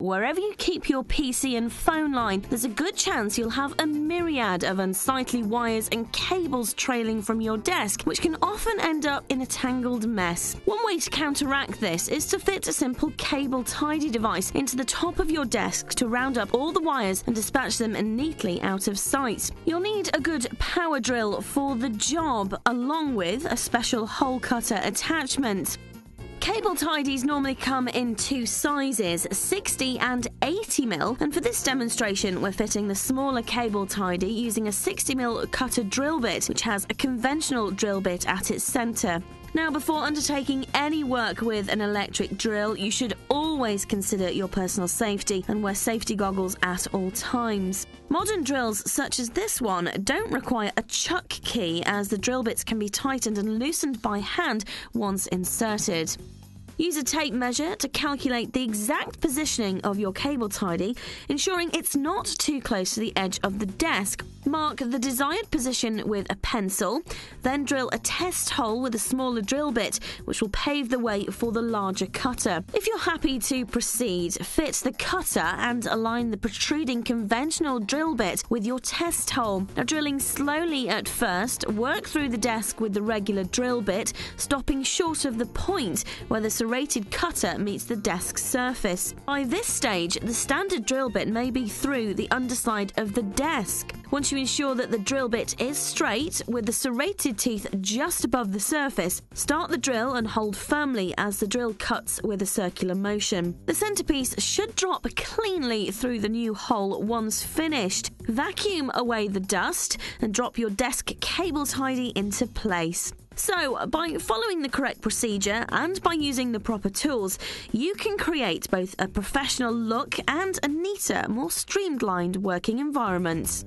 Wherever you keep your PC and phone line, there's a good chance you'll have a myriad of unsightly wires and cables trailing from your desk, which can often end up in a tangled mess. One way to counteract this is to fit a simple cable tidy device into the top of your desk to round up all the wires and dispatch them neatly out of sight. You'll need a good power drill for the job, along with a special hole cutter attachment. Cable tidies normally come in two sizes, 60 and 80mm, and for this demonstration we're fitting the smaller cable tidy using a 60mm cutter drill bit, which has a conventional drill bit at its centre. Now, before undertaking any work with an electric drill, you should always consider your personal safety and wear safety goggles at all times. Modern drills such as this one don't require a chuck key, as the drill bits can be tightened and loosened by hand once inserted. Use a tape measure to calculate the exact positioning of your cable tidy, ensuring it's not too close to the edge of the desk. Mark the desired position with a pencil, then drill a test hole with a smaller drill bit, which will pave the way for the larger cutter. If you're happy to proceed, fit the cutter and align the protruding conventional drill bit with your test hole. Now, drilling slowly at first, work through the desk with the regular drill bit, stopping short of the point where the serrated cutter meets the desk surface. By this stage, the standard drill bit may be through the underside of the desk. Once you ensure that the drill bit is straight, with the serrated teeth just above the surface, start the drill and hold firmly as the drill cuts with a circular motion. The centerpiece should drop cleanly through the new hole once finished. Vacuum away the dust and drop your desk cable tidy into place. So, by following the correct procedure and by using the proper tools, you can create both a professional look and a neater, more streamlined working environment.